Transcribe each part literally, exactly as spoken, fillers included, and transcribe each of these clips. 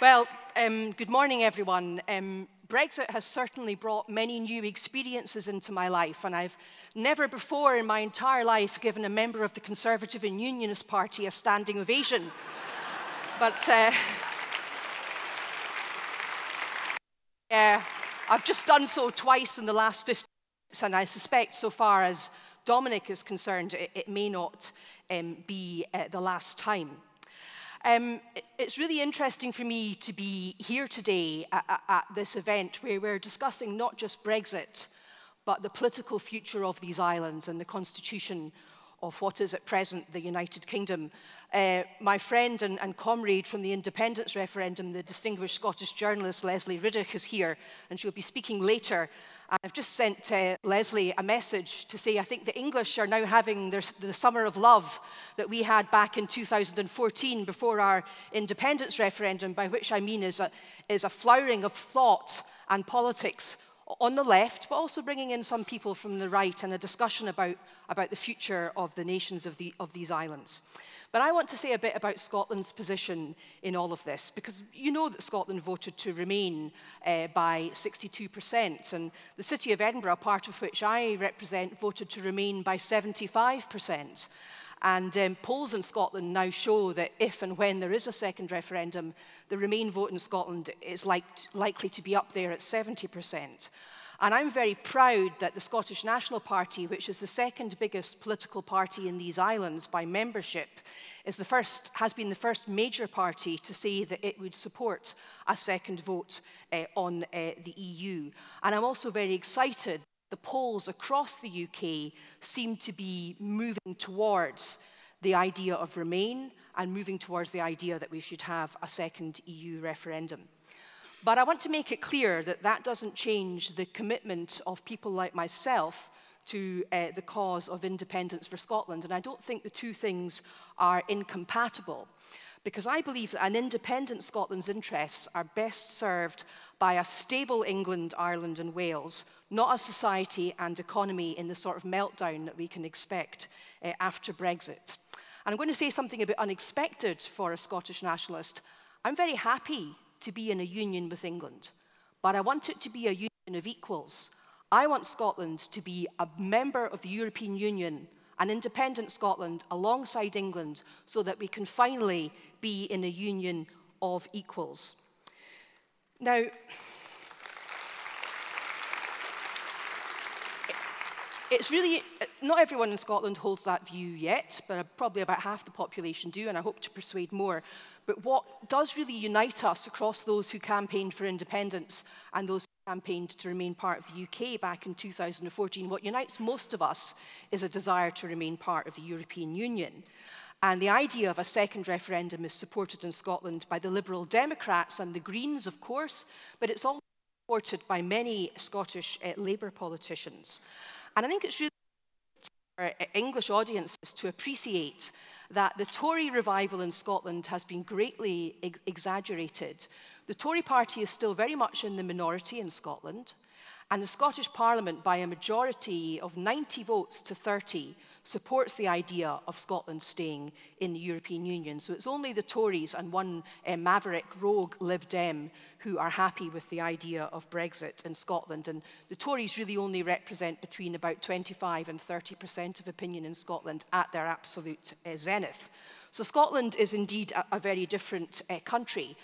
Well, um, good morning, everyone. Um, Brexit has certainly brought many new experiences into my life, and I've never before in my entire life given a member of the Conservative and Unionist Party a standing ovation. But uh, yeah, I've just done so twice in the last fifteen minutes, and I suspect so far as Dominic is concerned, it, it may not um, be uh, the last time. Um, it's really interesting for me to be here today at, at this event where we're discussing not just Brexit, but the political future of these islands and the constitution of what is at present the United Kingdom. Uh, my friend and, and comrade from the independence referendum, the distinguished Scottish journalist Leslie Riddick, is here, and she'll be speaking later. I've just sent uh, Leslie a message to say I think the English are now having their, the summer of love that we had back in two thousand fourteen before our independence referendum, by which I mean is a, is a flowering of thought and politics on the left, but also bringing in some people from the right and a discussion about, about the future of the nations of, the, of these islands. But I want to say a bit about Scotland's position in all of this, because you know that Scotland voted to remain uh, by sixty-two percent, and the city of Edinburgh, part of which I represent, voted to remain by seventy-five percent. And um, polls in Scotland now show that if and when there is a second referendum, the Remain vote in Scotland is like, likely to be up there at seventy percent. And I'm very proud that the Scottish National Party, which is the second biggest political party in these islands by membership, is the first, has been the first major party to say that it would support a second vote uh, on uh, the E U. And I'm also very excited. The polls across the U K seem to be moving towards the idea of Remain and moving towards the idea that we should have a second E U referendum. But I want to make it clear that that doesn't change the commitment of people like myself to uh, the cause of independence for Scotland, and I don't think the two things are incompatible, because I believe that an independent Scotland's interests are best served by a stable England, Ireland and Wales, not a society and economy in the sort of meltdown that we can expect uh, after Brexit. And I'm going to say something a bit unexpected for a Scottish nationalist. I'm very happy to be in a union with England, but I want it to be a union of equals. I want Scotland to be a member of the European Union, an independent Scotland alongside England, so that we can finally be in a union of equals. Now, it's really, not everyone in Scotland holds that view yet, but probably about half the population do, and I hope to persuade more. But what does really unite us across those who campaigned for independence and those campaigned to remain part of the U K back in two thousand fourteen, what unites most of us is a desire to remain part of the European Union. And the idea of a second referendum is supported in Scotland by the Liberal Democrats and the Greens, of course, but it's also supported by many Scottish uh, Labour politicians. And I think it's really important for English audiences to appreciate that the Tory revival in Scotland has been greatly ex exaggerated. The Tory party is still very much in the minority in Scotland, and the Scottish Parliament, by a majority of ninety votes to thirty, supports the idea of Scotland staying in the European Union. So it's only the Tories and one uh, maverick rogue Lib Dem who are happy with the idea of Brexit in Scotland. And the Tories really only represent between about twenty-five and thirty percent of opinion in Scotland at their absolute uh, zenith. So Scotland is indeed a, a very different uh, country.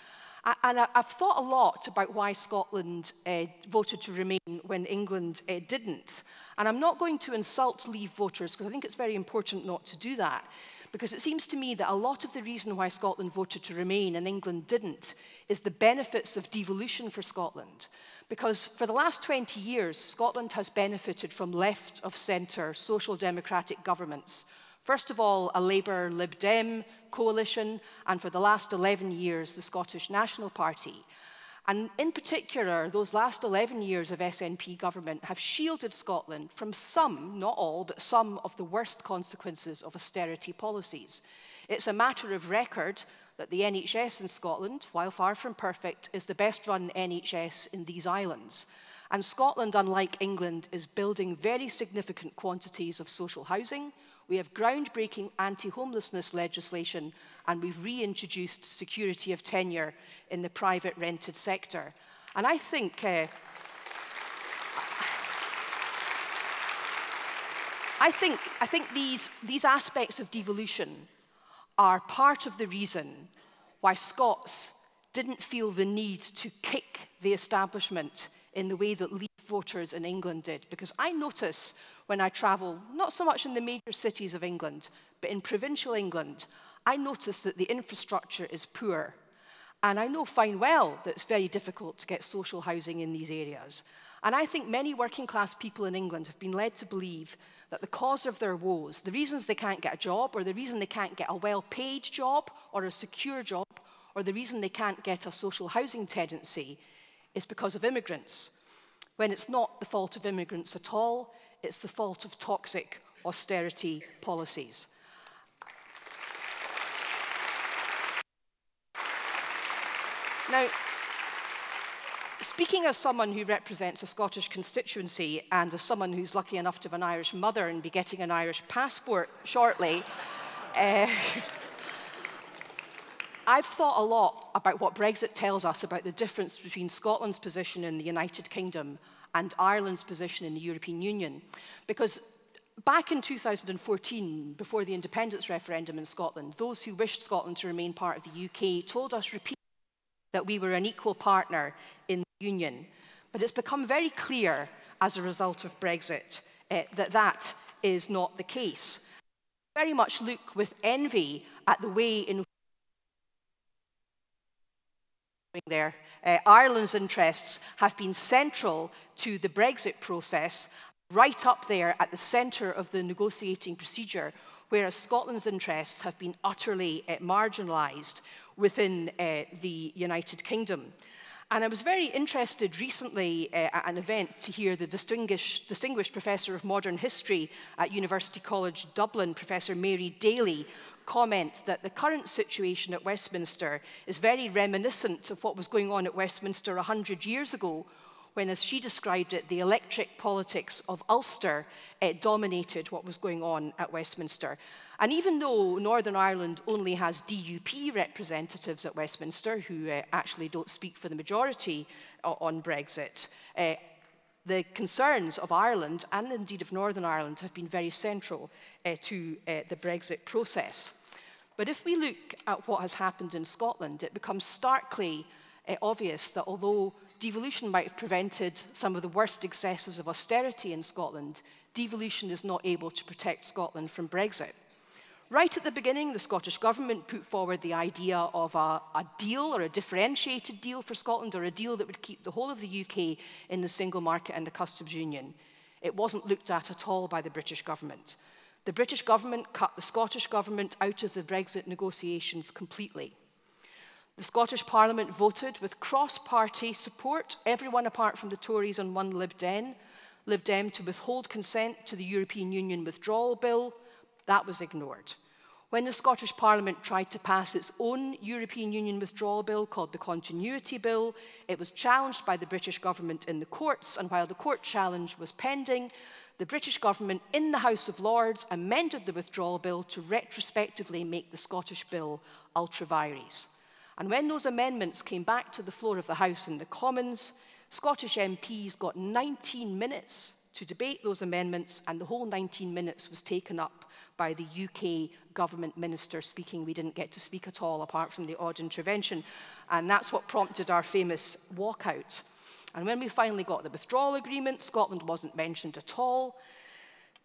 And I've thought a lot about why Scotland uh, voted to remain when England uh, didn't. And I'm not going to insult Leave voters, because I think it's very important not to do that, because it seems to me that a lot of the reason why Scotland voted to remain and England didn't is the benefits of devolution for Scotland. Because for the last twenty years, Scotland has benefited from left of centre social democratic governments. First of all, a Labour Lib Dem coalition, and for the last eleven years, the Scottish National Party. And in particular, those last eleven years of S N P government have shielded Scotland from some, not all, but some of the worst consequences of austerity policies. It's a matter of record that the N H S in Scotland, while far from perfect, is the best run N H S in these islands. And Scotland, unlike England, is building very significant quantities of social housing, We have groundbreaking anti-homelessness legislation, and we've reintroduced security of tenure in the private rented sector. And I think... Uh, I think, I think these, these aspects of devolution are part of the reason why Scots didn't feel the need to kick the establishment in the way that Leave voters in England did. Because I notice when I travel, not so much in the major cities of England, but in provincial England, I notice that the infrastructure is poor. And I know fine well that it's very difficult to get social housing in these areas. And I think many working class people in England have been led to believe that the cause of their woes, the reasons they can't get a job, or the reason they can't get a well-paid job or a secure job, or the reason they can't get a social housing tenancy, is because of immigrants, when it's not the fault of immigrants at all, it's the fault of toxic austerity policies. Now, speaking as someone who represents a Scottish constituency and as someone who's lucky enough to have an Irish mother and be getting an Irish passport shortly, uh, I've thought a lot about what Brexit tells us about the difference between Scotland's position in the United Kingdom and Ireland's position in the European Union. Because back in two thousand fourteen, before the independence referendum in Scotland, those who wished Scotland to remain part of the U K told us repeatedly that we were an equal partner in the Union. But it's become very clear as a result of Brexit uh, that that is not the case. I very much look with envy at the way in which There. Uh, Ireland's interests have been central to the Brexit process, right up there at the centre of the negotiating procedure, whereas Scotland's interests have been utterly uh, marginalised within uh, the United Kingdom. And I was very interested recently uh, at an event to hear the distinguished, distinguished Professor of Modern History at University College Dublin, Professor Mary Daly, comment that the current situation at Westminster is very reminiscent of what was going on at Westminster one hundred years ago, when, as she described it, the electric politics of Ulster uh, dominated what was going on at Westminster. And even though Northern Ireland only has D U P representatives at Westminster, who uh, actually don't speak for the majority uh, on Brexit, uh, the concerns of Ireland, and indeed of Northern Ireland, have been very central uh, to uh, the Brexit process. But if we look at what has happened in Scotland, it becomes starkly uh, obvious that although devolution might have prevented some of the worst excesses of austerity in Scotland, devolution is not able to protect Scotland from Brexit. Right at the beginning, the Scottish Government put forward the idea of a, a deal, or a differentiated deal for Scotland, or a deal that would keep the whole of the U K in the single market and the customs union. It wasn't looked at at all by the British Government. The British Government cut the Scottish Government out of the Brexit negotiations completely. The Scottish Parliament voted with cross-party support, everyone apart from the Tories and one Lib Dem, Lib Dem to withhold consent to the European Union withdrawal bill. That was ignored. When the Scottish Parliament tried to pass its own European Union withdrawal bill, called the Continuity Bill, it was challenged by the British government in the courts, and while the court challenge was pending, the British government in the House of Lords amended the withdrawal bill to retrospectively make the Scottish bill ultra vires. And when those amendments came back to the floor of the House and the Commons, Scottish M Ps got nineteen minutes to debate those amendments, and the whole nineteen minutes was taken up by the U K government minister speaking. We didn't get to speak at all, apart from the odd intervention, and that's what prompted our famous walkout. And when we finally got the withdrawal agreement, Scotland wasn't mentioned at all.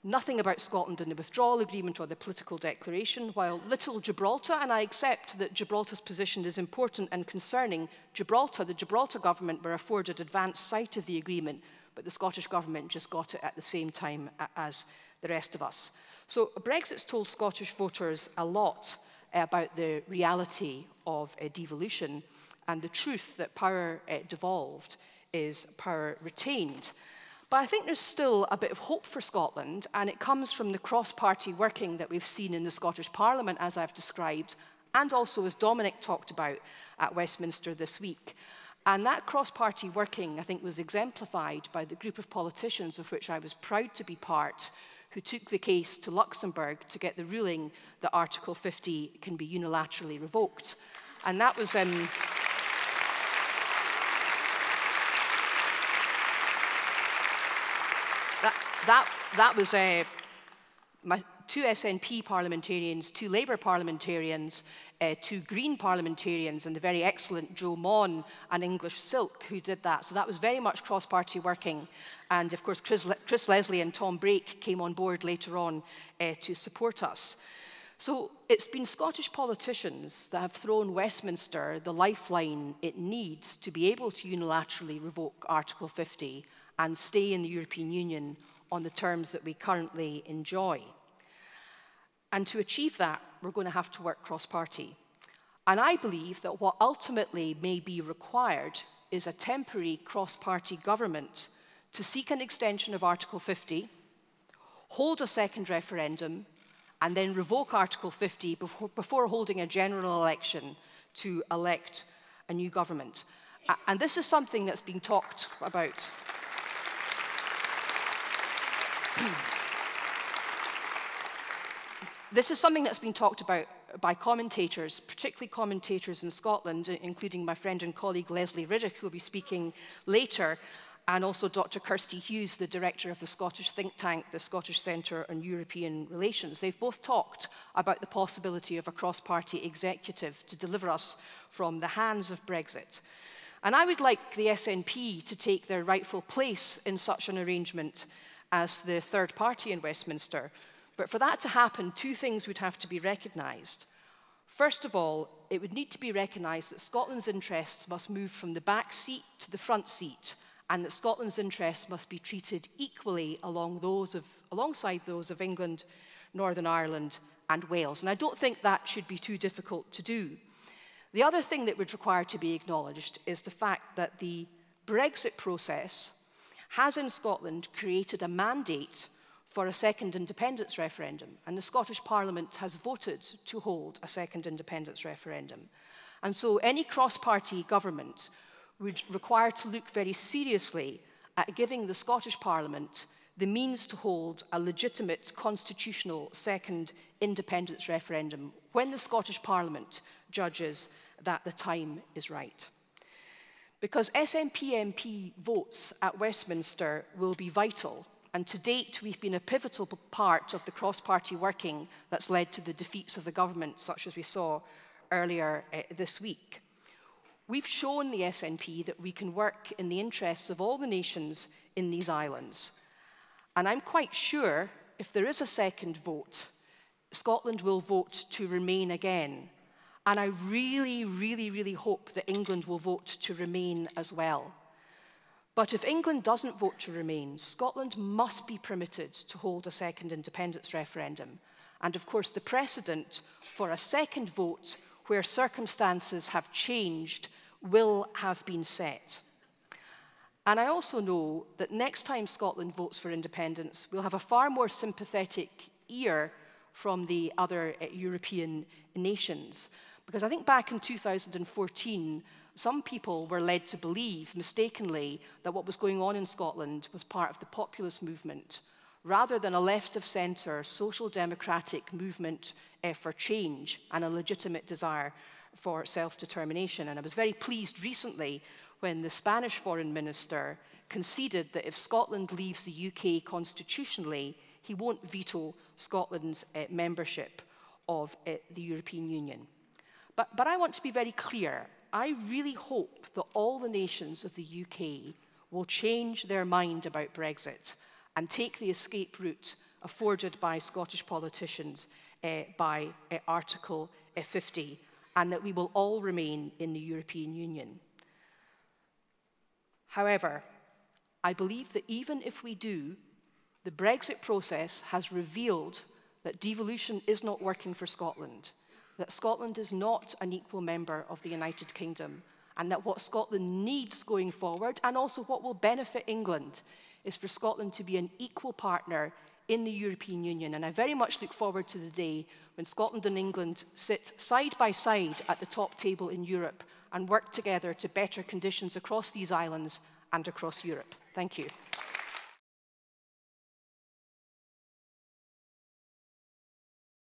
Nothing about Scotland in the withdrawal agreement or the political declaration, while little Gibraltar, and I accept that Gibraltar's position is important and concerning, Gibraltar, the Gibraltar government were afforded advanced sight of the agreement, but the Scottish Government just got it at the same time as the rest of us. So Brexit's told Scottish voters a lot about the reality of uh, devolution and the truth that power uh, devolved is power retained. But I think there's still a bit of hope for Scotland, and it comes from the cross-party working that we've seen in the Scottish Parliament, as I've described, and also as Dominic talked about at Westminster this week. And that cross-party working, I think, was exemplified by the group of politicians of which I was proud to be part, who took the case to Luxembourg to get the ruling that Article fifty can be unilaterally revoked. And that was... Um, that, that, that was... Uh, my, two S N P parliamentarians, two Labour parliamentarians, uh, two Green parliamentarians, and the very excellent Joe Mon and English Silk who did that. So that was very much cross-party working. And of course, Chris, Le Chris Leslie and Tom Brake came on board later on uh, to support us. So it's been Scottish politicians that have thrown Westminster the lifeline it needs to be able to unilaterally revoke Article fifty and stay in the European Union on the terms that we currently enjoy. And to achieve that, we're going to have to work cross-party. And I believe that what ultimately may be required is a temporary cross-party government to seek an extension of Article fifty, hold a second referendum, and then revoke Article fifty before, before holding a general election to elect a new government. And this is something that's been talked about. This is something that's been talked about by commentators, particularly commentators in Scotland, including my friend and colleague Leslie Riddick, who will be speaking later, and also Doctor Kirsty Hughes, the director of the Scottish think tank, the Scottish Centre on European Relations. They've both talked about the possibility of a cross-party executive to deliver us from the hands of Brexit. And I would like the S N P to take their rightful place in such an arrangement as the third party in Westminster. But for that to happen, two things would have to be recognised. First of all, it would need to be recognised that Scotland's interests must move from the back seat to the front seat, and that Scotland's interests must be treated equally along those of, alongside those of England, Northern Ireland and Wales. And I don't think that should be too difficult to do. The other thing that would require to be acknowledged is the fact that the Brexit process has in Scotland created a mandate for a second independence referendum, and the Scottish Parliament has voted to hold a second independence referendum. And so any cross-party government would require to look very seriously at giving the Scottish Parliament the means to hold a legitimate constitutional second independence referendum when the Scottish Parliament judges that the time is right. Because S N P M P votes at Westminster will be vital. And to date, we've been a pivotal part of the cross-party working that's led to the defeats of the government, such as we saw earlier uh, this week. We've shown the S N P that we can work in the interests of all the nations in these islands. And I'm quite sure if there is a second vote, Scotland will vote to remain again. And I really, really, really hope that England will vote to remain as well. But if England doesn't vote to remain, Scotland must be permitted to hold a second independence referendum. And of course, the precedent for a second vote where circumstances have changed will have been set. And I also know that next time Scotland votes for independence, we'll have a far more sympathetic ear from the other uh, European nations. Because I think back in two thousand fourteen, some people were led to believe, mistakenly, that what was going on in Scotland was part of the populist movement, rather than a left-of-centre, social democratic movement uh, for change and a legitimate desire for self-determination. And I was very pleased recently when the Spanish Foreign Minister conceded that if Scotland leaves the U K constitutionally, he won't veto Scotland's uh, membership of uh, the European Union. But, but I want to be very clear. I really hope that all the nations of the U K will change their mind about Brexit and take the escape route afforded by Scottish politicians uh, by uh, Article fifty, and that we will all remain in the European Union. However, I believe that even if we do, the Brexit process has revealed that devolution is not working for Scotland, that Scotland is not an equal member of the United Kingdom, and that what Scotland needs going forward, and also what will benefit England, is for Scotland to be an equal partner in the European Union. And I very much look forward to the day when Scotland and England sit side by side at the top table in Europe and work together to better conditions across these islands and across Europe. Thank you.